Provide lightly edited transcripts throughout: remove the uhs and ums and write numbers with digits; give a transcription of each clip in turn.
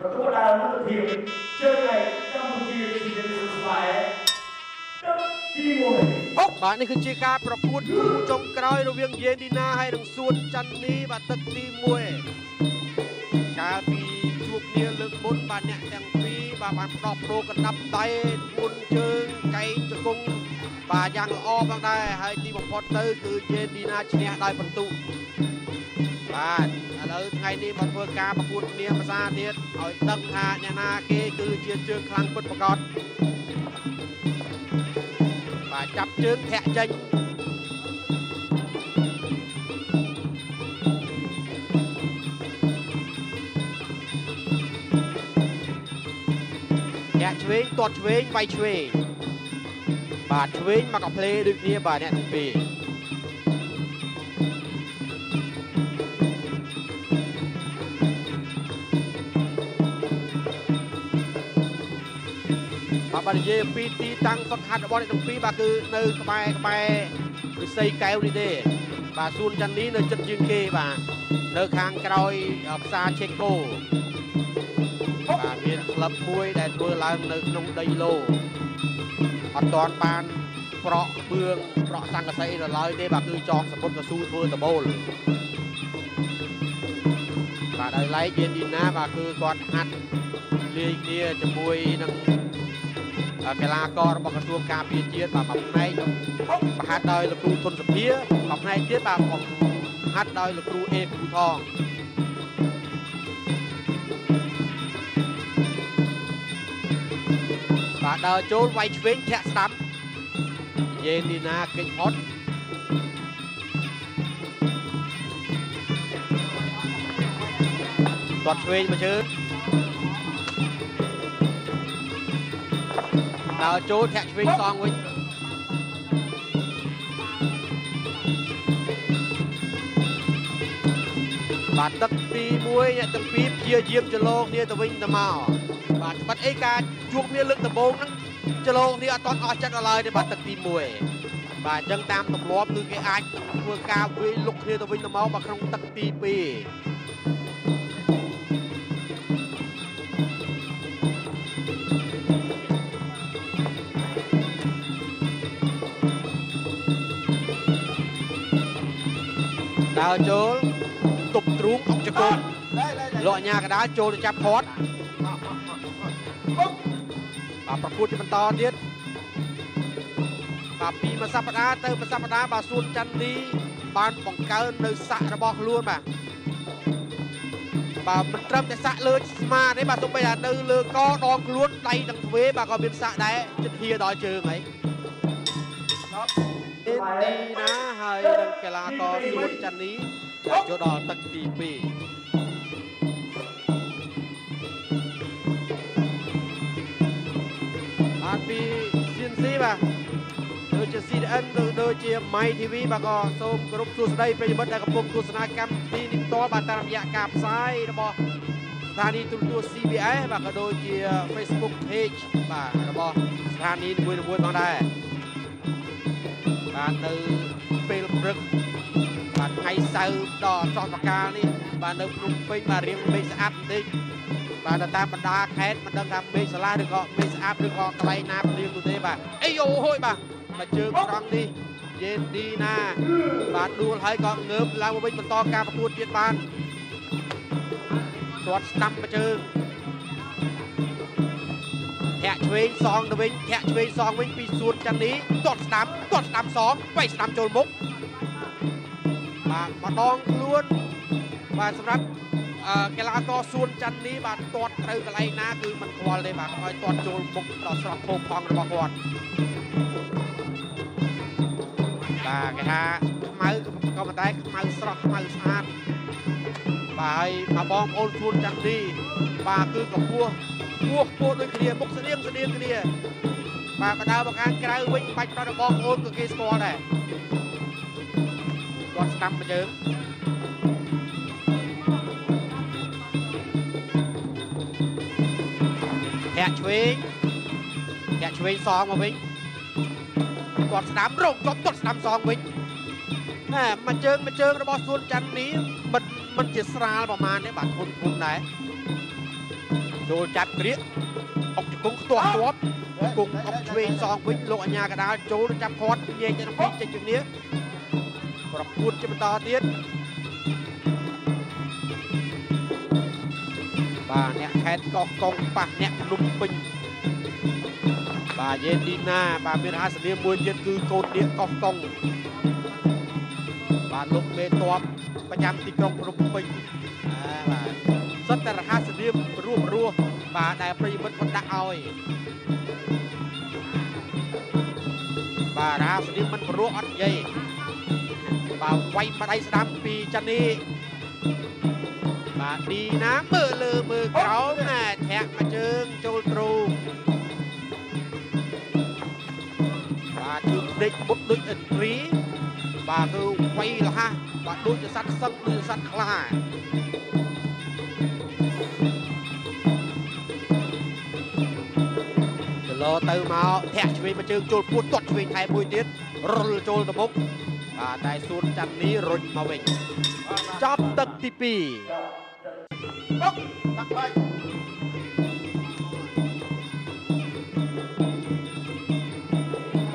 ประตูด้านมุกทีมเชื่อใจกัมพูชีที่จะสุดท้ายตัดทีมวยบ้านนี้คือเชียร์การประพูดผู้จงกรอยระเวียงเย็นดีน่าให้ดังส่วนจันนี้บัดตัดทีมวยกาบีชุบเนื้อลึกบนบ้านเนี่ยแตงฟีบ้านปลอกโลกันนับไตบุญเชิงไก่จะกงป่ายังอ้อมได้ให้ทีมพอตเตอร์คือเจดีนาชนะได้ประตูบ้านแล้วไงนี่บอลเพื่อการประพูดเนียมาซาเนียเอาตั้งหาเนนาเกคือเชียร์เชิงคลังพุทธประกอบป่าจับเชิงแทะเจงแทะช่วยตดช่วยไปช่วยบาดช่วยมากับเพลย์ดึกนี้บาดเนี่ยปีมาบาดเยปีตีตังต้นขาดบอลเนี่ยปีบาดคือเนื้อไปคือใส่แก้วดีเด้บาดซูนจันนี้เนื้อจัดยืนเกบาดเนื้อคางกระอยอับซาเชโกบาดมีคลับมวยแต่ตัวลายเนื้อนุ่งไดโลอัตอนปานเปราะเบืองเปราะสังกะไซละลายเดบักคือจองสมบูรณ์กระสู้เพื่อตะโบลบาดไลเย็นดินนะบาดคือก่อนหัดเลียเนียจะมวยนังเวลาก่อนบอกกระทรวงการพิจิตรบาดแบบไหนบาดหัดได้หลักดูทนสเปียแบบไหนเทียบบาดของหัดได้หลักดูเอฟดูทองบาดเดินโจนไวชเวงแทะซ้ำเย็นดีนาเก่งพอดตอดชเวงมาเชิญเดินโจนแทะชเวงซองไว้บาดตักตีมวยเนี่ยตักปี๊บเพียเยี่ยมจะโลกเนี่ยตะวิ่งตะมาบาดบัดไอ้การช่วงนี้เลือกตะโบงนั้นจะลงนี่ตอนออกจัดอะไรในบาดตักตีมวยบาดจังตามตบล้อมคือไอ้ไอ้เพื่อกาวิลุกเทียตะวิ่งตะเมาบาดครั้งตักตีปีดาวโจลตบตรุ้งออกจากกงลอยยากระดาโจลจับพอดบาประพูดที่มันต่อเดียดบาปีมาสัปดาห์เติมมาสัปดาห์บาส่วนจันดีบานป่องเกินเลยสะระบอกล้วนบามันเริ่มแต่สะเลยมาได้บาส่งไปอย่างเดิมเลยก็ดองล้วนไตดังเวบาก็เป็นสะได้จะเฮียดอยเจอไงเอ็นดีนะไฮดังเกลาก็ส่วนจันนี้โจดอนตักตีปีปีซีนซีป่ะโดยจะซีเอ็นโดยจะไมทีวีบางกอส้มกรุ๊ปสุดได้ไปบดได้กับปุ่มตัวสนามกรรมที่นิตอบัตรตามยากาบซ้ายระบบสถานีตัวซีบีเอบางกอโดยจะเฟซบุ๊กเพจป่ะระบบสถานีมวยมวยบางได้บางเตอร์เปลบรึกบางไฮเซอร์ดอจอดปากกานี่บางเตอร์ลุงไปมาเรียงไปสะอาดดิบาดตาบรรดาแคสมันต้องทำเบสลาดึกอเบสอัพดึกอไกลนาเรียงตัวเตะบ่าไอโยโห้ยบ่ามาเจอกรองดีเย็นดีนาบาดดูไหลกองเงิบลาววิ่งมันต่อการประตูเย็นบานตรวจตั้มมาเจอแทะช่วยซองตัววิ่งแทะช่วยซองวิ่งปีสูดจันนี้ตรวจตั้มสองไปตั้มโจนมุกมาดองล้วนบาดสำหรับเกลากอส่วนจันนี้บาดตอดเตยกระไรนะคือมันควอลเลยบาดคอยตอดโจลบุกตอดสลับโคมพองระบกวอดบาดกระทะมาอึก็มาได้มาสลับมาอึสานบาดมาบองโอนส่วนจันนี้บาดคือกับพวกโดยเคลียบุกเสลียงเคลียบาดกระดาบางการกระไรวิ่งไปตอดบองโอนกับเกสบอลเลยตอดตั้มมาเจอแกช่วยซองมาวิ่งกดสนามร่มจบกดสนามซองวิ่งแม่มาเจิงระบอส่วนจันนี้มันจะสลาประมาณนี้บาดทุนไหน โดนจับเกลี้ยออกจากกุ้งตัวตัวกุ้งออกช่วยซองวิ่งลงอัญญากระดาโจนจับคอร์ดเย่จะต้องวิ่งจากจุดนี้ปรับปูนจะเป็นต่อเตี้ยบ้าเนี่ยแขนกองกองปากเนี่ยลุมปิงบ้าเยดีนาบ้าเมียอาเซียนมวยเย็นคือโกดเดียกองกองบ้าลุกเมตอบประจำติกรงลุมปิงสัตราอาเซียนรูปรัวบ้าได้ปริมันคนด่าอ้อยบ้าอาเซียนมันรัวอัดใหญ่บ้าไว้มาได้สนามปีจันนี้บ้าดีนะมือลือมือเขาแม่แทะมาเจิงโจลตรูบ้าจุดเด็กบุดดุดอินทรีบ้าคือไว้หรอฮะบ้าดูจะซัดซักมือซัดคลาจะรอเติมเอาแทะชีวิตมาเจิงโจลพูดตดชีวิตไทยบุยเด็ดรุลโจลตะบกบ้าได้สูนจันนี้รุนมาเวงจับตักที่ปีตักไป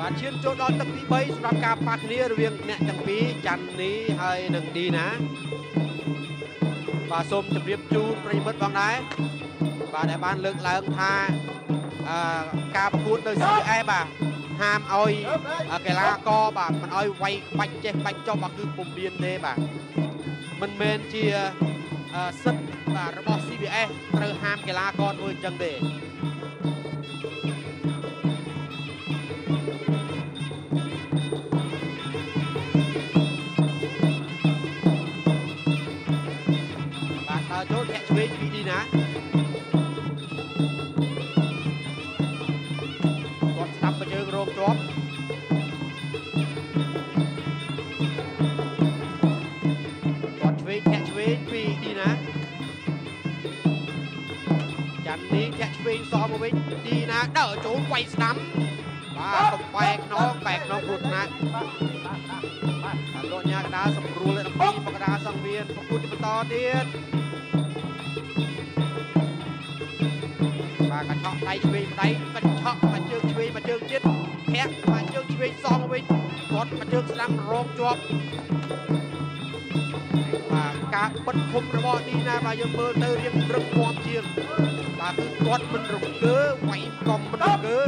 มาเชียนโจดอนตักที่ไปสำหรับการพักนี้เรียงเนี่ยจังปีจันนี้ให้หนึ่งดีนะมาสมจำเรียบจูนปริมัดบางไหนมาในบ้านเลิกเลิกทาการประกวดโดยสีไอ้บ่าห้ามอ้อยแกลากอบ่ามันอ้อยไวปัจเจปัจจอบคือปุ่มเบียนเดบ่ามันเมนเชียสัตว์ระบบ CBS เติร์ฮามกีฬากรมือจังเดบาดโจทย์แค่ช่วยพี่ดีนะกดซับมาเจอโรงจอบซ้อมมาไว้ดีนะเด้อโจมไว้สนามบ้าตกแปลกน้องแปลกน้องหลุดนะโลญากระดาสมรู้เลยนะพี่ปกระดาสังเวียนพระพุทธปตอเดียนมากระชอกไตชวีไตกระชอกมาเจิงชวีมาเจิงจิตแทะมาเจิงชวีซ้อมมาไว้กดมาเจิงสนามโรงจวบกาปัดคมระบอดีนะมายังเบอร์เตอร์ยังรังความเชียงตาคือกอดมันรุกเกอไหวกองมันรุกเกอ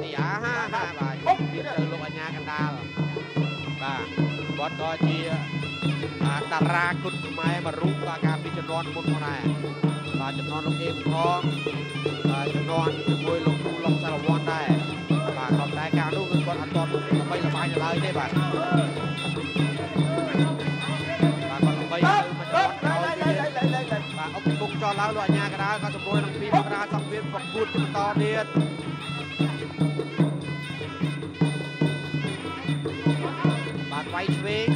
ตีอาห้าห้าบาทเบียดเตอร์ลงอัญญากันดาวบ้าบอสกอเชียตาราคุณไม้มารุกบาการพิจารณาบนคนไหนบาจะนอนลงเอ็มท้องบาจะนอนจะมวยลงดูลงสารวอนได้บาขอบได้การดูเงินบอลอันตอนไปละไปจะเลยได้บ้าจอแล้วลอยยากระดาก็สมบูรณ์ทั้งปีกระดาสังเวียนฝักบุญต่อเดือนบาดไว้ชีวิต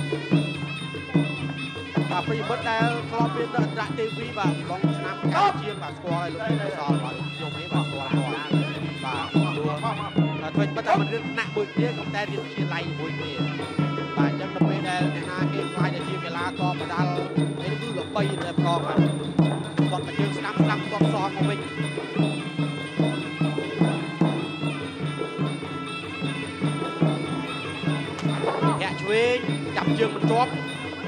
บาดปีบดแล้วคลอเปียนระทีวีบาดลงชนะการเชียงบาดสกอร์เลยลูกสอนบาดโยมให้บาดสกอร์ก่อนบาดตัวบาดทวีปัตตานีเรื่องหนักบุญเรื่องของแต่ที่เชียงไล่บุญเนี่ยบาดจังเลยได้ในอาเกมไฟในเชียงเวลาต่อมาดันในรุ่นหลบไปในกองบอลมาเยือนสนามสนามบอลซ้อนของเวงแกช่วยจับเยือนมันจบ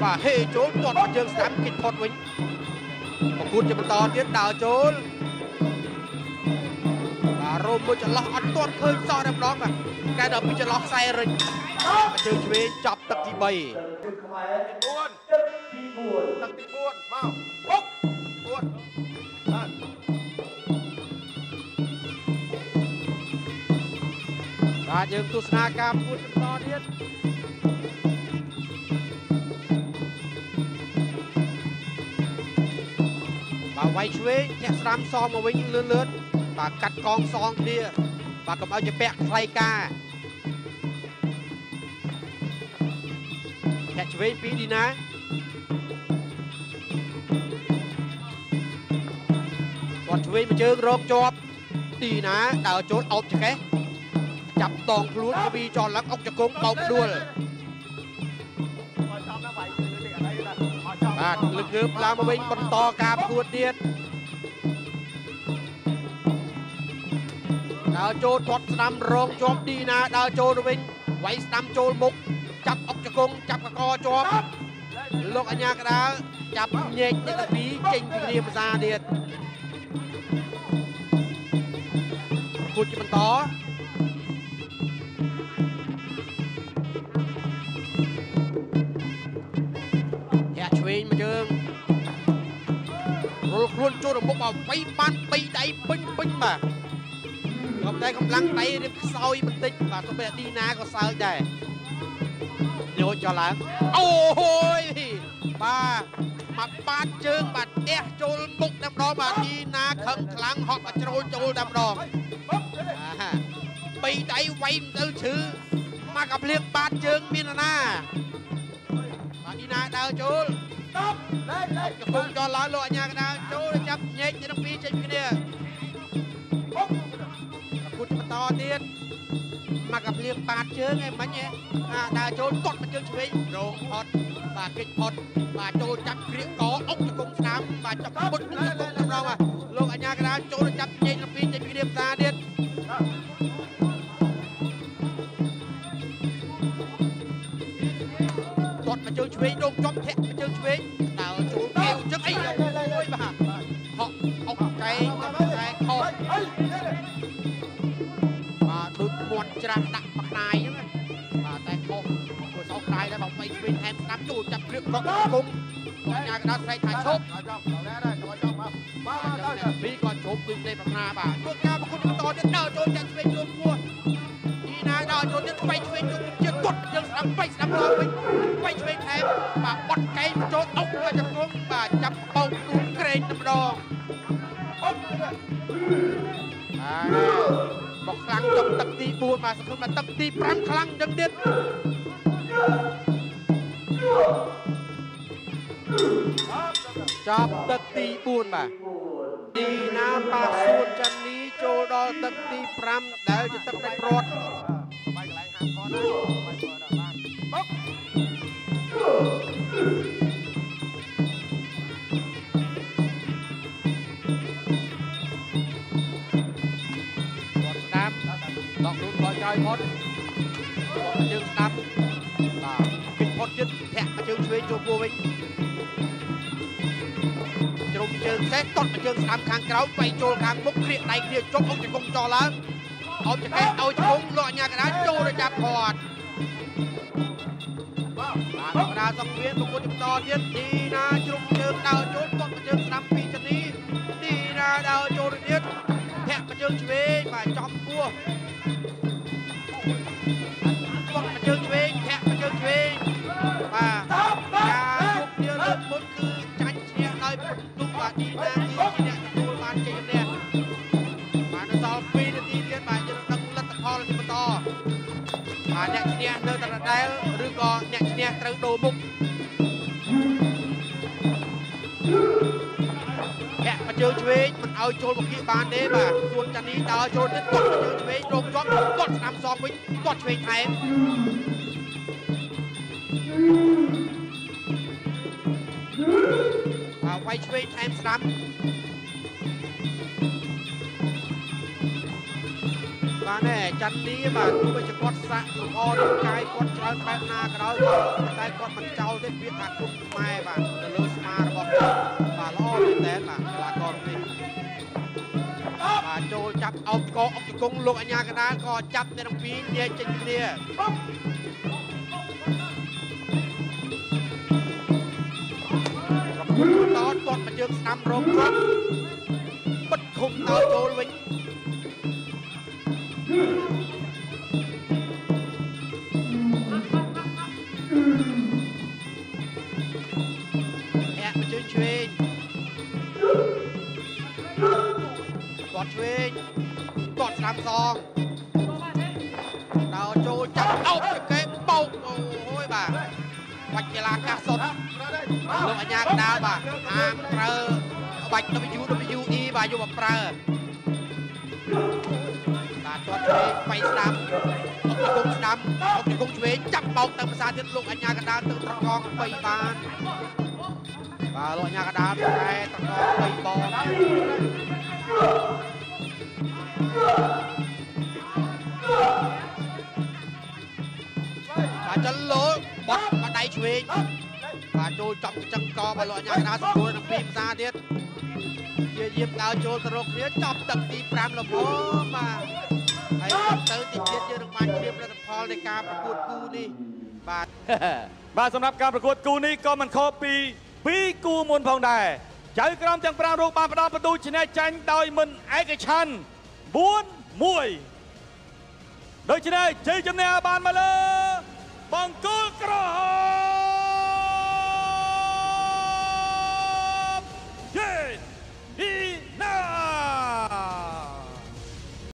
ว่าเฮโจนบอลมาเยือนสนามกินทอดเวงขอบคุณจะมาต่อเตี้ยดาวโจนอารมณ์มันจะล็อกอัดต้นเคยซ้อนแบบน้องแบบแกเดินไปจะล็อกไซเรนมาเยือนช่วยจับตักที่ใบตักที่บ้วนมาปุ๊บมาเยือนตุสนากาพูดกันต่อเดือนป่าไว้ช่วยแจกสนามซองมาไว้เลื่อนๆป่ากัดกองซองเดียป่ากับเอาจะแปะไทรกาแจกช่วยปีดีนะบอลช่วยมาเจอโรคจอบดีนะดาวโจนเอาจะแค่จับตองพลุกระบีจอลักออกจากกงเป่าด้วย ลากลึกๆลากมาวิ่งบนตอกาบขวดเดียดดาวโจนกดสนามรองจอบดีนะดาวโจนวิ่งไว้สนามโจนมุกจับออกจากกงจับกระกอจอบลงอัญญากระดาจับเงยเนตะปีเก่งพิเรียมซาเดียดขวดจิมันต่อวิ่งมาเจิงรถล้วนโจรบุกมาไว้บ้านไปใดปิ้งปิ้งมากำลังกำลังไต่เรียบซอยมันติดมาตัวแบบดีนาก็เซอร์ได้โยนจ่อหลังโอ้โหบ้ามาบ้านเจิงบัดเอ๊ะโจรบุกดำรองมาดีนาขังคลังหอบมาโจรโจรดำรองไปใดไว้เติร์ชื่อมากับเรียกบ้านเจิงมีนานาบ้านดีนาดาวโจรกระพุ้งจอล้านโลอัญญากระดาโจจับเย็นจะต้องปีเจ็บกันเนี่ยขุดมาต่อเตี้ยมากับเรียงปาดเชื้อไงมันเนี่ยดาโจกดมาเชื้อช่วยโรงพอดบาดเก็บพอดบาดโจจับเรียงก่ออกจากกองสนามบาดจับบุญบุญจับกองสำรองมาโลอัญญากระดาโจจับเย็นจะปีเจ็บกันเนี่ยตาเตี้ยกดมาเชื้อช่วยโรงจอมแทะมาเชื้อช่วยจะดักดักปักนายนะแต่โค้งตัวสองนายแล้วบอกไปเป็นแทนน้ำจูจับเรื่องกองกุ้งตัวงานกระดาษใส่ถ่ายชกมีก่อนชกดึงในปักนาบ่าตัวงานคุณต่อจะเดาโจมจะช่วยโจมวัวดีนะเดาโจมจะไปช่วยโจมจะกดยังสั่งไปสั่งรอไปช่วยแทนบ่าบดไก่โจมเอามาจับกุ้งบ่าจับเป่าตูเกรงน้ำรองบอกครั้งจบตักตีปูมาสมมติมาตักตีพรังครั้งดังเด็ดจบตักตีปูมาดีนะปากสูนจันนี้โจดอตักตีพรัมเดี๋ยวจะตักในรถพอดเชิงตับปิดพอดยึดแทะมาเชิงช่วยโจมวัวไปจมเชิงเซตต้นมาเชิงสามคางเกล้าไปโจมคางมุกเครียดในเครียดจมออกจากกองจอแล้วเอาจากแค่เอาจากกองหล่อยากระดาษโจมเลยจับพอดกระดาษสังเวียนของคนจิตตอนยึดดีนะจมเชิงดาวโจมต้นมาเชิงสามปีชนีดีนะดาวโจมยึดแทะมาเชิงช่วยมาจอมวัวเชิงช่วยแค่เชิงช่วยมาการพวกเดียวลบหมดคือจันเชียร์ได้ผลตุ้มบาดีนะที่เนี่ยตัวมันเก่งเนี่ยมาในซอฟต์ปีนาทีเลี้ยงมาจะต้องรัดตะพอเลยมาต่อมาเนี่ยที่เนี่ยเดินตลาดได้หรือก็เนี่ยที่เนี่ยเติร์นโดบุกแค่เชิงช่วยมันเอาโจรบุกที่บ้านได้มาส่วนจันนี้ดาวโจรได้กดเชิงช่วยโดนจ้องกดนำซองไปกดช่วยไทยไว้ช่วยแทนสนามมาแน่จันนี้มาดูไปจะกดสะหรือพอดูใจกดช้อนแปลงนากระเราใจกดมันเจ้าได้เพียงหักทุกไม้บ้างจะเลิศมาระบบมาล่อดีแทนล่ะลากรนี่มาโจจับเอากอออกจากกงลงอัญญากระดาก็จับในน้ำปีเนี่ยจริงเนี่ยตอนบอลมันยืนนำรองครับปัดคุมเตาโจลวิ่งแอบมาช่วยช่วยกอดช่วยกอดนำซองเตาโจลจับเอาไปเก็บเป่าโอ้ยบ่าวัดเวลากระสนลงอัญญากระดาบ่าห้ามเปลือยบัดนบิยูนบิยูอีบ่าอยู่แบบเปลือยตาตัวช่วยไปสนามออกจากกองสนามออกจากกองช่วยจับเป่าเติมภาษาเดินลงอัญญากระดาเติมตะกองไปบ้าน và đội nhà đá này tặng cho mình bò đấy. Và chân lối bật và đẩy chuyền và trôi trong cái chân co và đội nhà đá rồi nằm phim ra tiếp. Dễ dàng cao trôi từ rộng phía trong tầng đi pram là bố mà thấy tới tình tiết như được mang phim là thằng Paul để ca và cuột cu đi và បាទសម្រាប់ការប្រកួតគូនេះក៏មិនខុសពីពីគូមុនផងដែរចៅក្រមទាំង5រូបបានផ្ដល់ប្រตูឈ្នះចាញ់ដោយមិនឯកច្ឆ័ន្ទ4-1 ដូច្នេះជ័យជំនះបានមកលើបង្គោលក្រហម